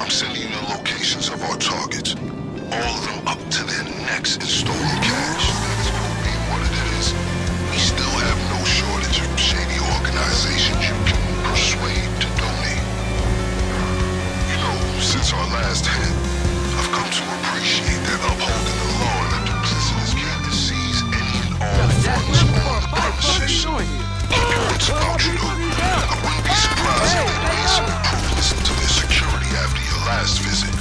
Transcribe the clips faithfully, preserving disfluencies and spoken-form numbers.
I'm sending you the locations of our targets. All of them up to their necks in stolen cash. That is going to be what it is. We still have no shortage of shady organizations you can persuade to donate. You know, since our last hit, I've come to appreciate that upholding the law and that prisoners can't seize any and all funds on the premises. It's about you, though. I wouldn't be surprised if they made some improvements to their security after your last visit.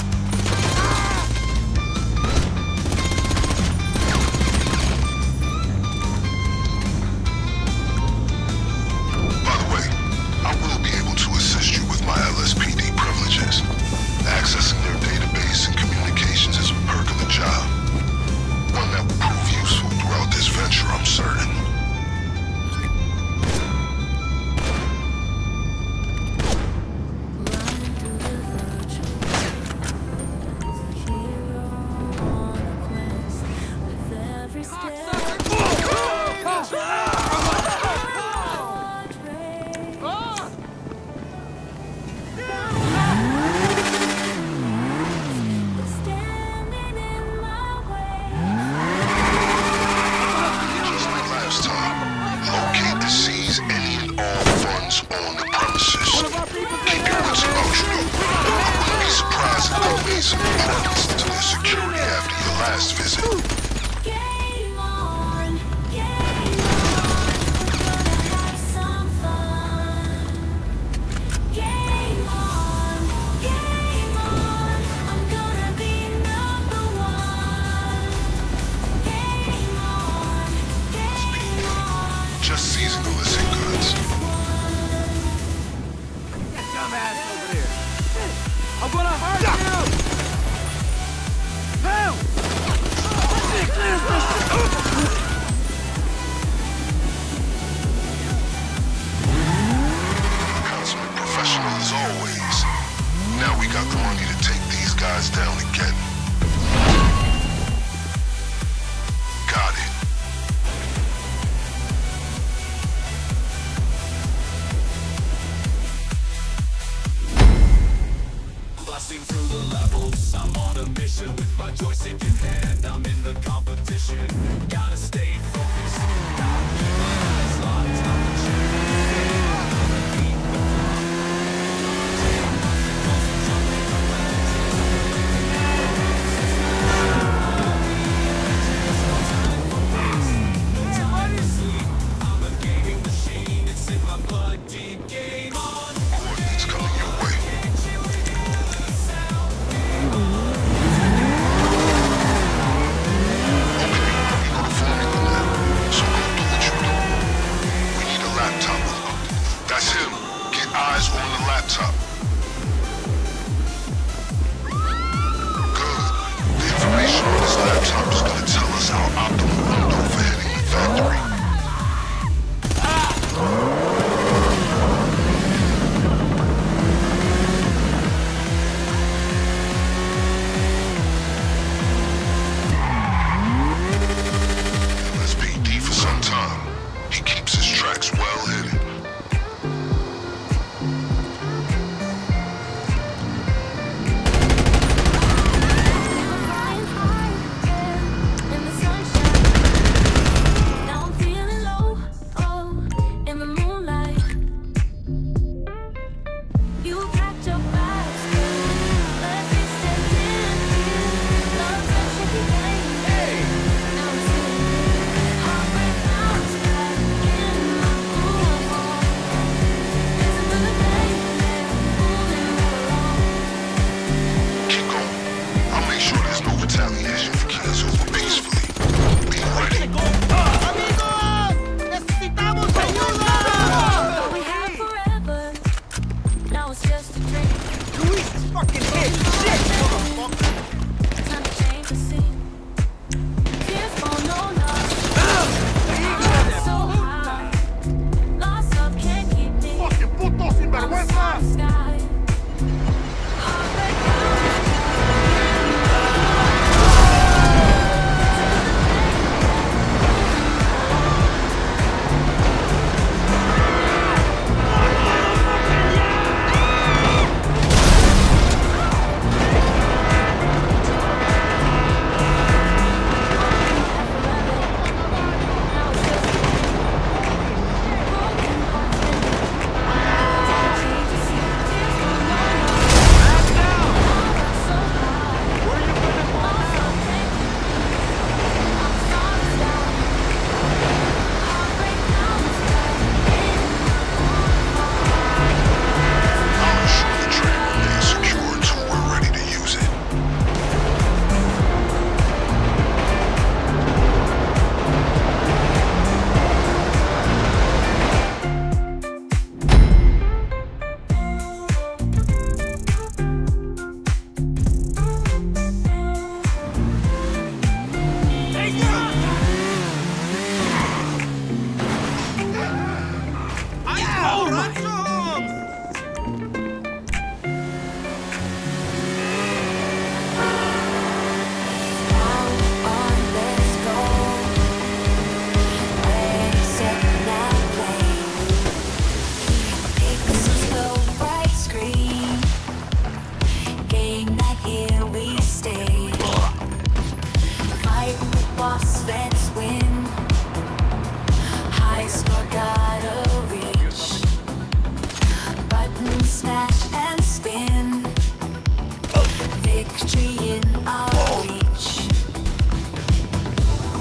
victory in our reach.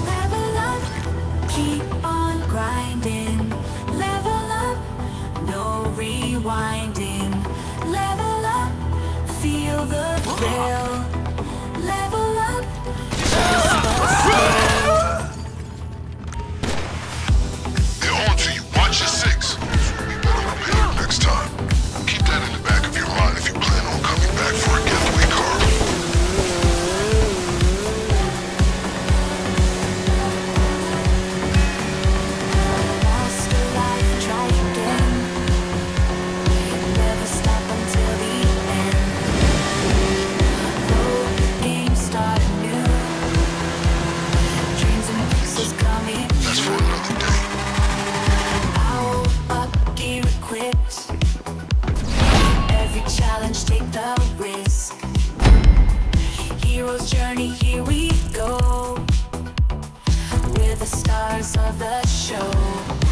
Level up, keep on grinding. Level up, no rewinding. Level up, feel the thrill. Level up, just the they're on to you, watch your six. You better remember next time. Keep that in the back of your mind if you plan on coming back for a getaway. Let's go!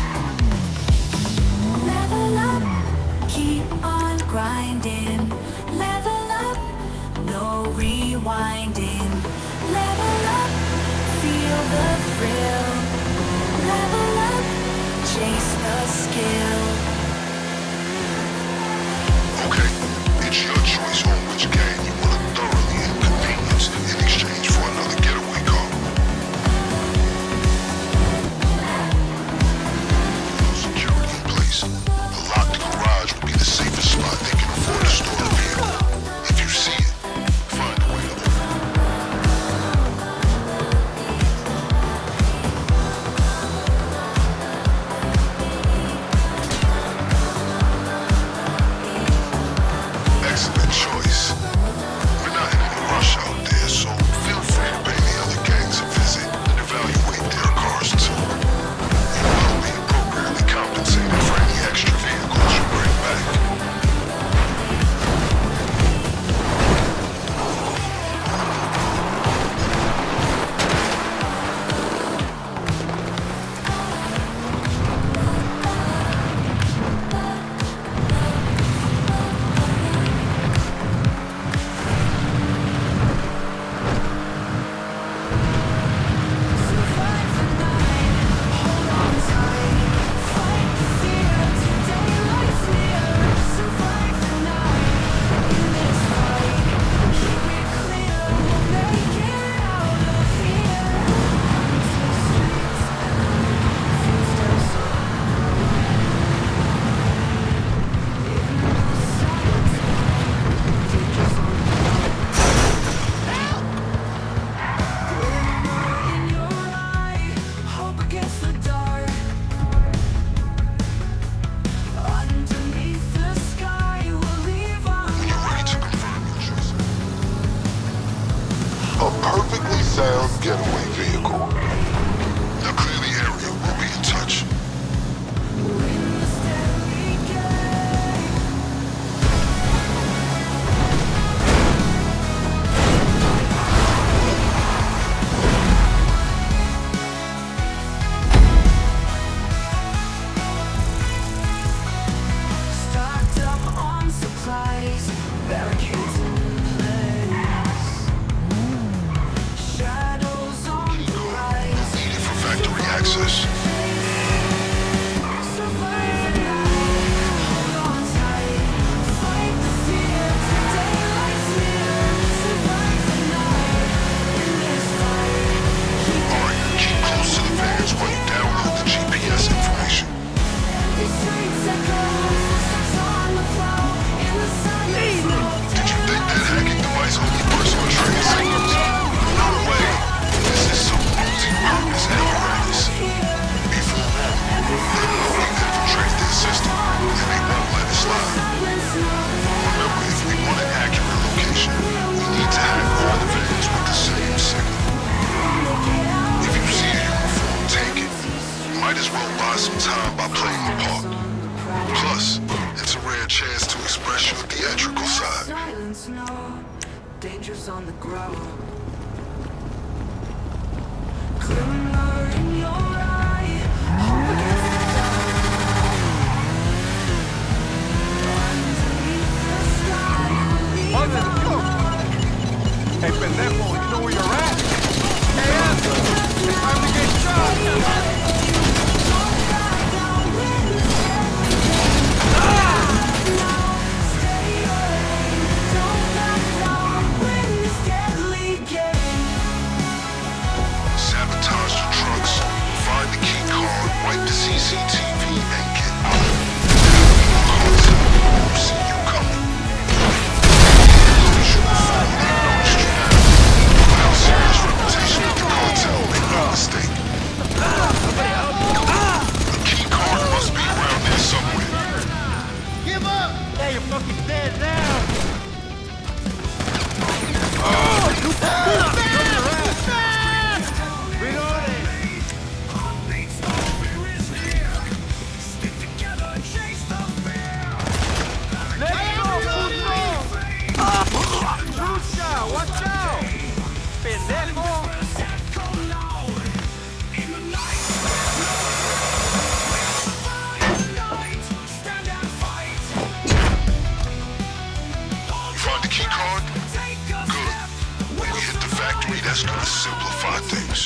Hey, Pendejo, you know where you're at? Hey, asshole! It's time to get shot! Ah! Sabotage the trucks, find the key card, wipe the C C T V, and get out. Won't see you coming. Mistake. The key card must be around there somewhere. Give up! Yeah, you're fucking dead now! Oh, you fast! Too fast! Reloading! Watch out! Pendejo! That's gonna simplify things.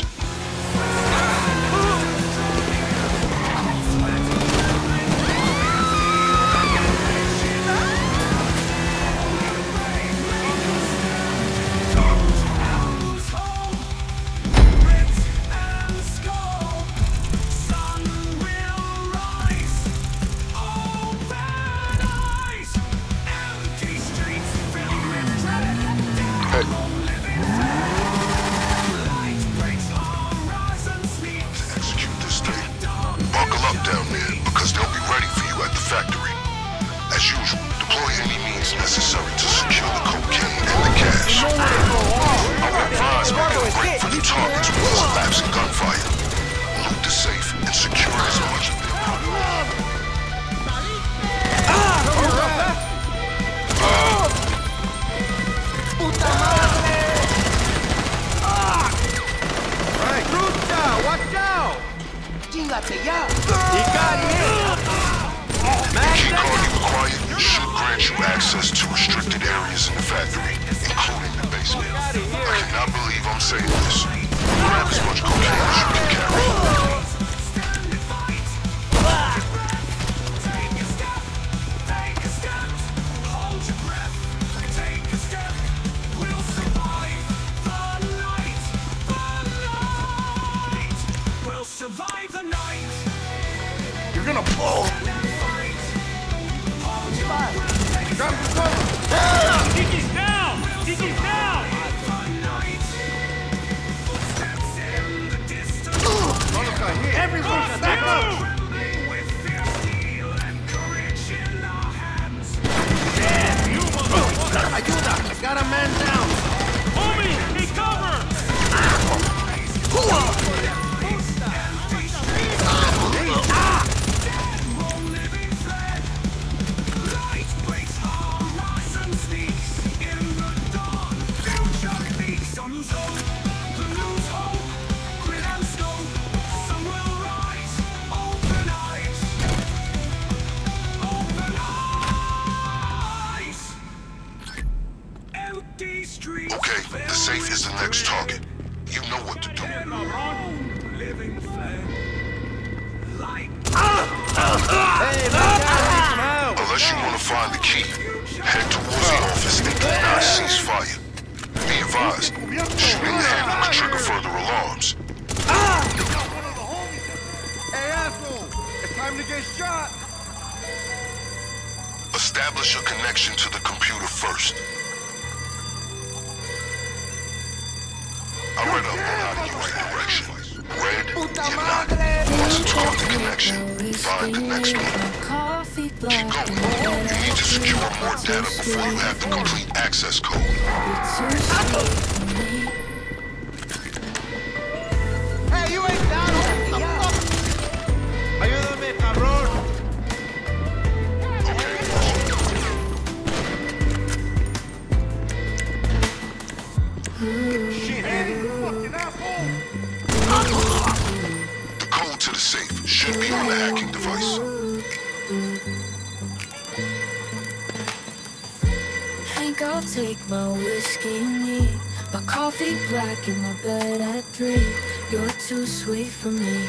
My coffee black in my bed at three. You're too sweet for me.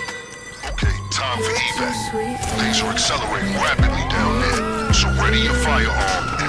Okay, time for evac. Things are accelerating rapidly down there, so ready your firearm.